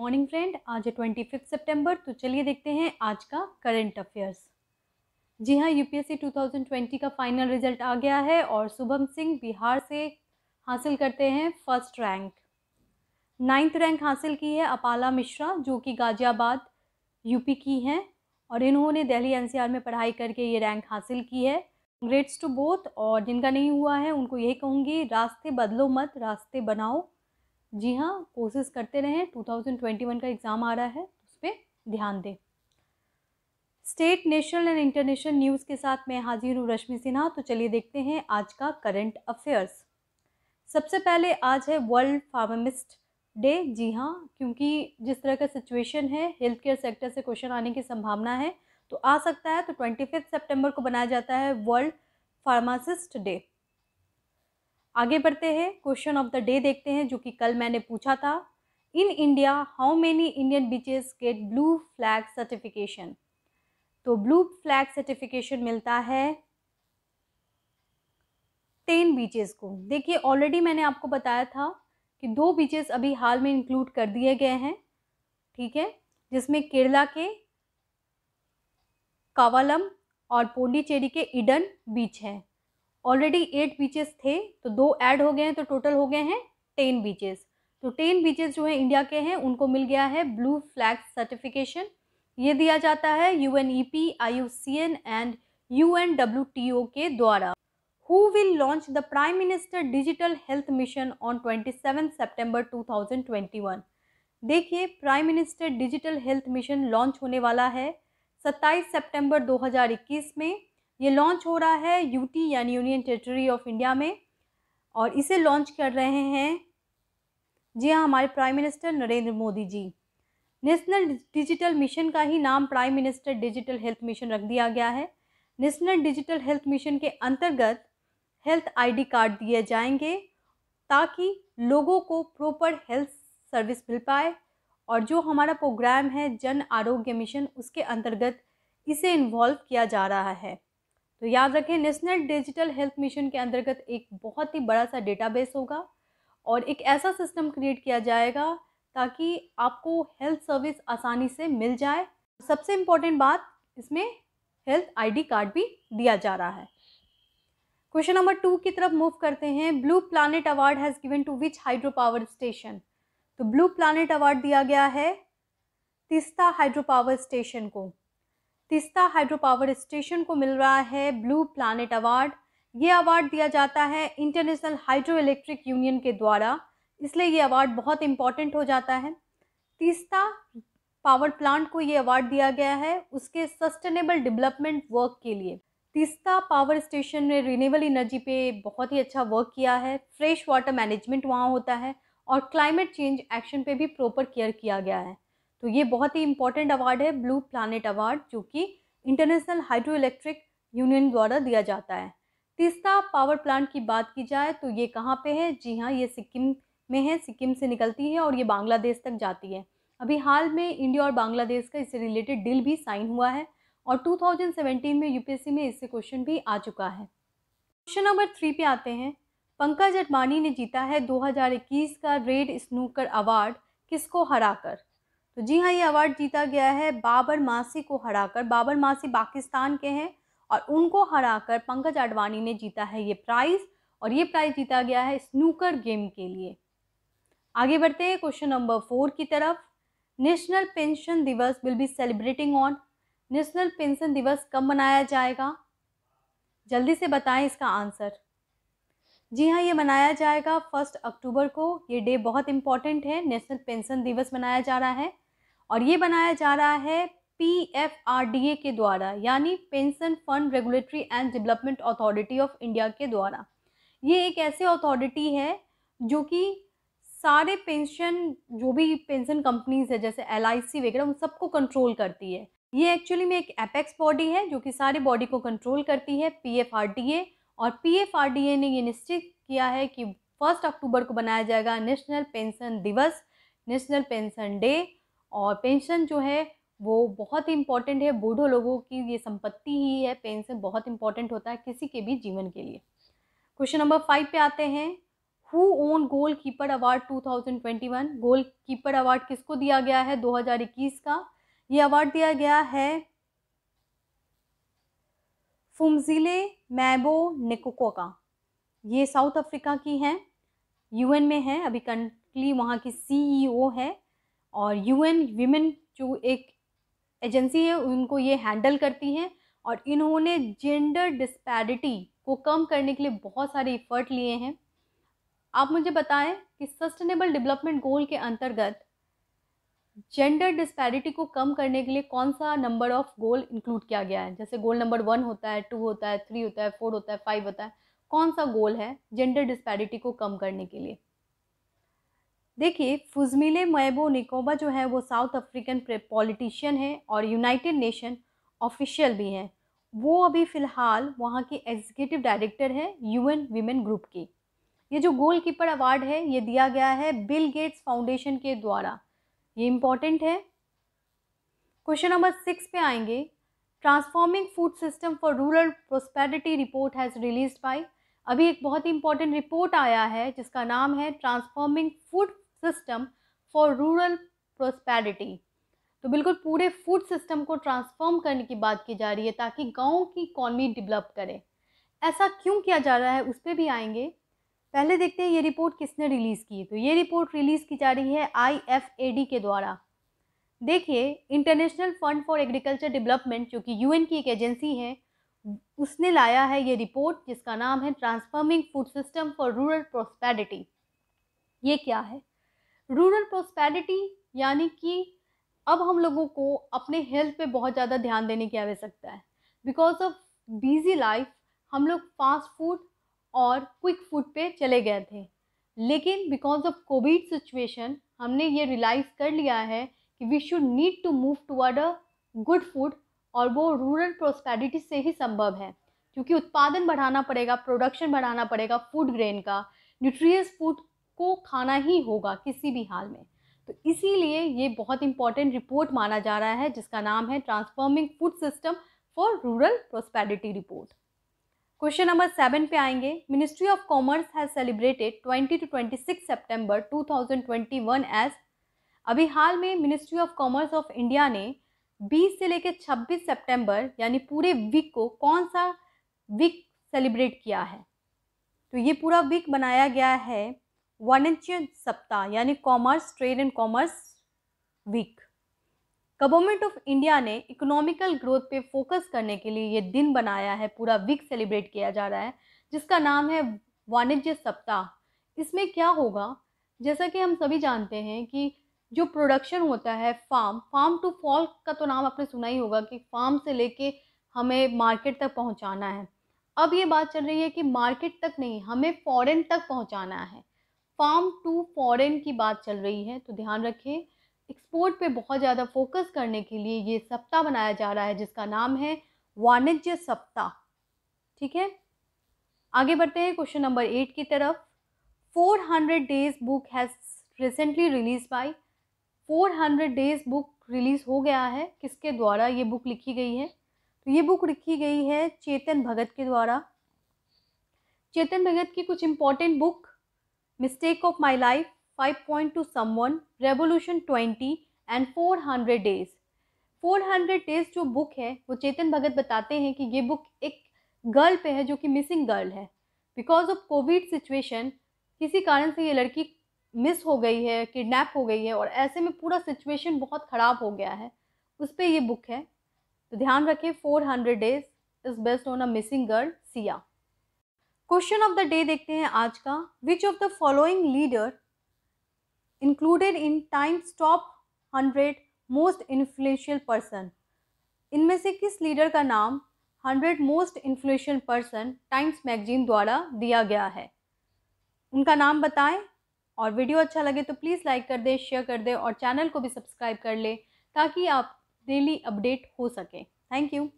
Morning friend, आज है 25 सितंबर। तो चलिए देखते हैं आज का करंट अफेयर्स। जी हाँ, यूपीएससी 2020 का फाइनल रिजल्ट आ गया है और शुभम सिंह बिहार से हासिल करते हैं फर्स्ट रैंक। 9th रैंक हासिल की है अपाला मिश्रा, जो कि गाजियाबाद यूपी की हैं और इन्होंने दिल्ली एनसीआर में पढ़ाई करके ये रैंक हासिल की है। Congrats to both. और जिनका नहीं हुआ है उनको यही कहूँगी, रास्ते बदलो मत, रास्ते बनाओ। जी हाँ, कोशिश करते रहें। 2021 का एग्ज़ाम आ रहा है, उस पर ध्यान दें। State, national and international news के साथ मैं हाजिर हूँ रश्मि सिन्हा। तो चलिए देखते हैं आज का करंट अफेयर्स। सबसे पहले आज है वर्ल्ड फार्मासिस्ट डे। जी हाँ, क्योंकि जिस तरह का सिचुएशन है, हेल्थ केयर सेक्टर से क्वेश्चन आने की संभावना है, तो आ सकता है। तो 25 सितंबर को बनाया जाता है वर्ल्ड फार्मासिस्ट डे। आगे बढ़ते हैं, क्वेश्चन ऑफ द डे देखते हैं, जो कि कल मैंने पूछा था। In India how many Indian beaches get blue flag certification? तो ब्लू फ्लैग सर्टिफिकेशन मिलता है 10 बीचेस को। देखिए, ऑलरेडी मैंने आपको बताया था कि 2 बीचेस अभी हाल में इंक्लूड कर दिए गए हैं, ठीक है, जिसमें केरला के कावालम और पोंडीचेरी के ईडन बीच हैं। ऑलरेडी 8 बीचेस थे, तो 2 ऐड हो गए हैं, तो टोटल हो गए हैं 10 बीचेस। तो 10 बीचेस जो हैं इंडिया के हैं, उनको मिल गया है ब्लू फ्लैग सर्टिफिकेशन। ये दिया जाता है UNEP, IUCN एंड UNWTO के द्वारा। Who will launch the prime minister digital health mission on 27 सितंबर 2021? देखिए, prime minister digital health mission launch होने वाला है 27 सितंबर 2021 में। ये लॉन्च हो रहा है यूटी यानी यूनियन टेरिटरी ऑफ इंडिया में, और इसे लॉन्च कर रहे हैं जी हाँ हमारे prime minister Narendra Modi ji. National digital mission का ही नाम prime minister digital health mission रख दिया गया है। नेशनल डिजिटल हेल्थ मिशन के अंतर्गत हेल्थ आईडी कार्ड दिए जाएंगे ताकि लोगों को प्रॉपर हेल्थ सर्विस मिल पाए। और जो हमारा प्रोग्राम है जन आरोग्य मिशन, उसके अंतर्गत इसे इन्वॉल्व किया जा रहा है। तो याद रखें, नेशनल डिजिटल हेल्थ मिशन के अंतर्गत एक बहुत ही बड़ा सा डेटाबेस होगा और एक ऐसा सिस्टम क्रिएट किया जाएगा ताकि आपको हेल्थ सर्विस आसानी से मिल जाए। सबसे इम्पोर्टेंट बात, इसमें हेल्थ आईडी कार्ड भी दिया जा रहा है। क्वेश्चन नंबर 2 की तरफ मूव करते हैं। Blue planet award has given to which hydro power station? तो ब्लू प्लानट अवार्ड दिया गया है तीस्ता हाइड्रो पावर स्टेशन को। तीस्ता हाइड्रो पावर स्टेशन को मिल रहा है ब्लू प्लानट अवार्ड। ये अवार्ड दिया जाता है इंटरनेशनल हाइड्रो इलेक्ट्रिक यूनियन के द्वारा, इसलिए ये अवार्ड बहुत इम्पॉर्टेंट हो जाता है। तीस्ता पावर प्लांट को ये अवार्ड दिया गया है उसके सस्टेनेबल डेवलपमेंट वर्क के लिए। तीस्ता पावर स्टेशन ने रिन्यूएबल एनर्जी पे बहुत ही अच्छा वर्क किया है। फ्रेश वाटर मैनेजमेंट वहाँ होता है और क्लाइमेट चेंज एक्शन पे भी प्रॉपर केयर किया गया है। तो ये बहुत ही इम्पॉर्टेंट अवार्ड है, ब्लू प्लानट अवार्ड, जो कि इंटरनेशनल हाइड्रो इलेक्ट्रिक यूनियन द्वारा दिया जाता है। तीस्ता पावर प्लांट की बात की जाए तो ये कहाँ पे है? जी हाँ, ये सिक्किम में है। सिक्किम से निकलती है और ये बांग्लादेश तक जाती है। अभी हाल में इंडिया और बांग्लादेश का इससे रिलेटेड डील भी साइन हुआ है और 2017 में यूपीएससी में इससे क्वेश्चन भी आ चुका है। क्वेश्चन नंबर 3 पे आते हैं। पंकज आडवाणी ने जीता है 2021 का रेड स्नूकर अवार्ड किसको हराकर? तो जी हाँ, ये अवार्ड जीता गया है बाबर मासी को हराकर। बाबर मासी पाकिस्तान के हैं और उनको हराकर पंकज आडवाणी ने जीता है ये प्राइज़, और ये प्राइज़ जीता गया है स्नूकर गेम के लिए। आगे बढ़ते हैं क्वेश्चन नंबर 4 की तरफ। नेशनल पेंशन दिवस will be celebrating on? National pension दिवस कब मनाया जाएगा? जल्दी से बताएं इसका आंसर। जी हाँ, ये मनाया जाएगा 1 अक्टूबर को। ये डे बहुत इंपॉर्टेंट है। नेशनल पेंशन दिवस मनाया जा रहा है और ये बनाया जा रहा है PFRDA के द्वारा, यानी pension fund regulatory and development authority of India के द्वारा। ये एक ऐसे अथॉरिटी है जो कि सारे पेंशन, जो भी पेंशन कंपनीज है जैसे LIC वगैरह, उन सबको कंट्रोल करती है। ये एक्चुअली में एक एपेक्स बॉडी है जो कि सारे बॉडी को कंट्रोल करती है, PFRDA। और PFRDA ने ये निश्चित किया है कि 1 अक्टूबर को बनाया जाएगा नेशनल पेंशन दिवस, नेशनल पेंशन डे। और पेंशन जो है वो बहुत ही इम्पॉर्टेंट है, बूढ़ों लोगों की ये संपत्ति ही है। पेंशन बहुत इंपॉर्टेंट होता है किसी के भी जीवन के लिए। क्वेश्चन नंबर 5 पे आते हैं। Who won goalkeeper award 2021। Goalkeeper award किसको दिया गया है 2021 का? ये अवार्ड दिया गया है फुमजीले मैबो नेकोकोका। ये साउथ अफ्रीका की हैं, यूएन में हैं, अभी करंटली वहाँ की सीईओ है और यूएन वीमेन जो एक एजेंसी है उनको ये हैंडल करती हैं और इन्होंने जेंडर डिस्पैरिटी को कम करने के लिए बहुत सारे एफर्ट लिए हैं। आप मुझे बताएं कि सस्टेनेबल डेवलपमेंट गोल के अंतर्गत जेंडर डिस्पैरिटी को कम करने के लिए कौन सा नंबर ऑफ गोल इंक्लूड किया गया है? जैसे गोल नंबर 1 होता है, 2 होता है, 3 होता है, 4 होता है, 5 होता है। कौन सा गोल है जेंडर डिस्पैरिटी को कम करने के लिए? देखिए, फुमजीले मैबो नेकोकोका जो है वो साउथ अफ्रीकन पॉलिटिशियन है और यूनाइटेड नेशन ऑफिशियल भी हैं। वो अभी फ़िलहाल वहाँ की एग्जीक्यूटिव डायरेक्टर है यूएन वीमेन ग्रुप की। ये जो गोल कीपर अवार्ड है ये दिया गया है बिल गेट्स फाउंडेशन के द्वारा। ये इम्पॉर्टेंट है। क्वेश्चन नंबर 6 पे आएंगे। Transforming food system for rural prosperity report has release by. अभी एक बहुत ही इंपॉर्टेंट रिपोर्ट आया है जिसका नाम है transforming food system for rural prosperity. तो बिल्कुल पूरे फूड सिस्टम को ट्रांसफॉर्म करने की बात की जा रही है ताकि गाँव की इकॉनमी डेवलप करे। ऐसा क्यों किया जा रहा है उस पर भी आएंगे। पहले देखते हैं ये रिपोर्ट किसने रिलीज़ की। तो ये रिपोर्ट रिलीज़ की जा रही है IFAD के द्वारा। देखिए, international fund for agriculture development जो कि UN की एक एजेंसी है उसने लाया है ये रिपोर्ट जिसका नाम है transforming food system for rural prosperity. ये क्या है? रूरल प्रोस्पेरिटी यानी कि अब हम लोगों को अपने हेल्थ पे बहुत ज़्यादा ध्यान देने की आवश्यकता है। बिकॉज ऑफ बिजी लाइफ हम लोग फास्ट फूड और क्विक फूड पे चले गए थे, लेकिन बिकॉज ऑफ कोविड सिचुएशन हमने ये रियलाइज़ कर लिया है कि we should need to move toward a good food और वो रूरल प्रोस्पेरिटी से ही संभव है क्योंकि उत्पादन बढ़ाना पड़ेगा, प्रोडक्शन बढ़ाना पड़ेगा, फूड ग्रेन का न्यूट्रियस फूड को खाना ही होगा किसी भी हाल में। तो इसीलिए ये बहुत इंपॉर्टेंट रिपोर्ट माना जा रहा है जिसका नाम है transforming food system for rural prosperity report. Question number 7 पे आएंगे। Ministry of commerce has celebrated 20 to 26 सितंबर 2021 एज। अभी हाल में ministry of commerce of India ने 20 से लेकर 26 सितंबर यानी पूरे वीक को कौन सा वीक सेलिब्रेट किया है? तो ये पूरा वीक बनाया गया है वाणिज्य सप्ताह यानी commerce, trade and commerce week. Government of India ने इकोनॉमिकल ग्रोथ पे फोकस करने के लिए ये दिन बनाया है, पूरा वीक सेलिब्रेट किया जा रहा है जिसका नाम है वाणिज्य सप्ताह। इसमें क्या होगा, जैसा कि हम सभी जानते हैं कि जो प्रोडक्शन होता है फार्म टू फॉल का तो नाम आपने सुना ही होगा कि फार्म से लेके हमें मार्केट तक पहुंचाना है। अब ये बात चल रही है कि मार्केट तक नहीं, हमें फॉरेन तक पहुंचाना है। फार्म टू फॉरेन की बात चल रही है तो ध्यान रखें एक्सपोर्ट पे बहुत ज़्यादा फोकस करने के लिए ये सप्ताह बनाया जा रहा है जिसका नाम है वाणिज्य सप्ताह। ठीक है, आगे बढ़ते हैं क्वेश्चन नंबर 8 की तरफ। 400 days book has recently release by. 400 days book release हो गया है। किसके द्वारा ये बुक लिखी गई है? तो ये बुक लिखी गई है चेतन भगत के द्वारा। चेतन भगत की कुछ important book mistake of my life, 5 Points to Someone, Revolution 20 and 400 Days। 400 Days जो बुक है वो चेतन भगत बताते हैं कि ये बुक एक गर्ल पे है जो कि मिसिंग गर्ल है। बिकॉज ऑफ कोविड सिचुएशन किसी कारण से ये लड़की मिस हो गई है, किडनैप हो गई है और ऐसे में पूरा सिचुएशन बहुत ख़राब हो गया है, उस पर ये बुक है। तो ध्यान रखें 400 Days is based on a missing girl Siya. Question of the day देखते हैं आज का। Which of the following leader included in Times top 100 most influential person. इनमें से किस लीडर का नाम 100 most influential person Times magazine द्वारा दिया गया है? उनका नाम बताएं और वीडियो अच्छा लगे तो प्लीज़ लाइक कर दें, शेयर कर दें और चैनल को भी सब्सक्राइब कर लें ताकि आप डेली अपडेट हो सकें। Thank you.